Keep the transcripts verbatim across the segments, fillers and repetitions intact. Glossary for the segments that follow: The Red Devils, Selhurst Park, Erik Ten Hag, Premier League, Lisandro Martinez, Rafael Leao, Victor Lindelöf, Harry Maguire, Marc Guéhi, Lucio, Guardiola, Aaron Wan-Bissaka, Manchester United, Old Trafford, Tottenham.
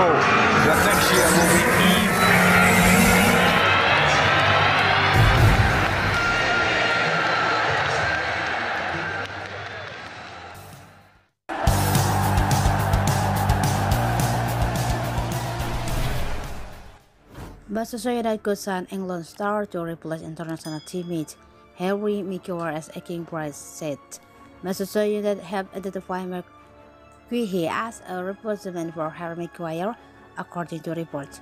goal that next year will be even. Manchester United could sign England star to replace international teammate Harry Maguire as a king price said. Manchester United have identified Marc Guéhi as a replacement for Harry Maguire, according to reports.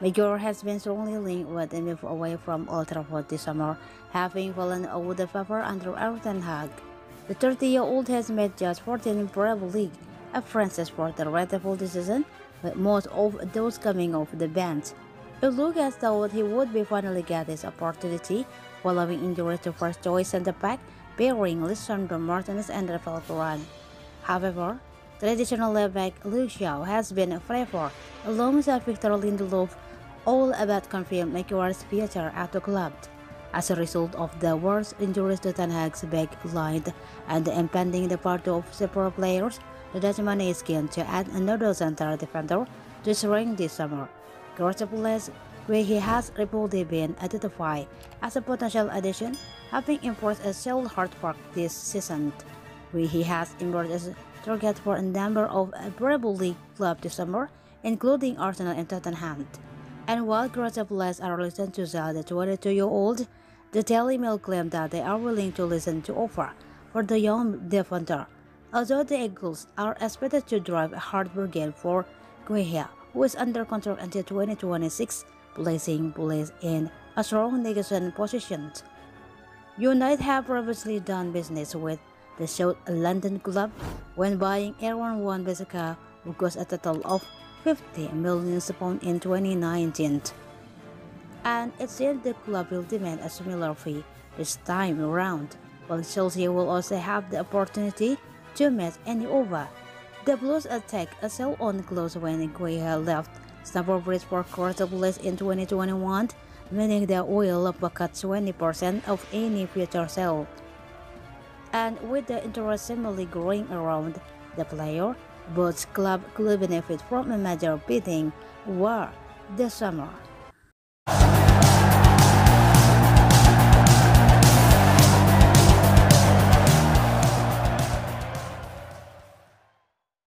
Maguire has been strongly linked with a move away from Old Trafford this summer, having fallen over the favour under Erik Ten Hag. The thirty-year-old has made just fourteen in Premier League appearances for the Red Devils this season, with most of those coming off the bench. It looked as though he would be finally get his opportunity, following injury to first choice centre back pairing Lisandro Martinez and Rafael Leao. However, traditional left back Lucio has been a favourite alongside Victor Lindelöf, all about confirmed Maguire's future at the club. As a result of the worst injuries to Ten Hag's back line and the impending departure of several players, the Dutchman is keen to add another centre defender to spring this summer. Guardiola, where he has reportedly been identified as a potential addition, having impressed at Selhurst Park this season, where he has emerged as a target for a number of Premier League clubs this summer, including Arsenal and Tottenham. And while Guardiola are listening to sell the twenty-two-year-old, the Daily Mail claimed that they are willing to listen to offer for the young defender, although the Eagles are expected to drive a hard bargain for Guéhi, who is under contract until twenty twenty-six, placing Palace in a strong negotiation position. United have previously done business with the South London club when buying Aaron Wan-Bissaka, who cost a total of fifty million pounds in twenty nineteen. And it seems the club will demand a similar fee this time around, while Chelsea will also have the opportunity to match any offer. The Blues attack a sell on close when Guéhi left Stamford Bridge for Crystal Palace in twenty twenty-one, meaning they will pocket twenty percent of any future sale. And with the interest similarly growing around the player, both clubs could benefit from a major bidding war this summer.